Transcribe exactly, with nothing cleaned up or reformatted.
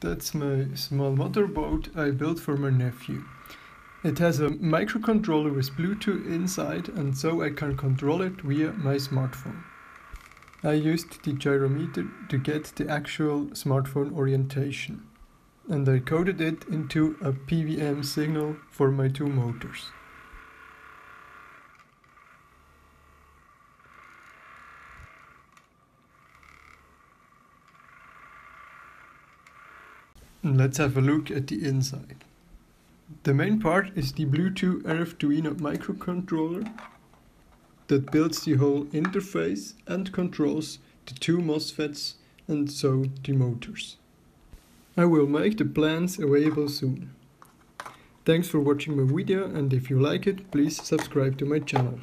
That's my small motherboard I built for my nephew. It has a microcontroller with Bluetooth inside, and so I can control it via my smartphone. I used the gyrometer to get the actual smartphone orientation, and I coded it into a P W M signal for my two motors. Let's have a look at the inside. The main part is the Bluetooth RFDuino microcontroller that builds the whole interface and controls the two MOSFETs and so the motors. I will make the plans available soon. Thanks for watching my video, and if you like it, please subscribe to my channel.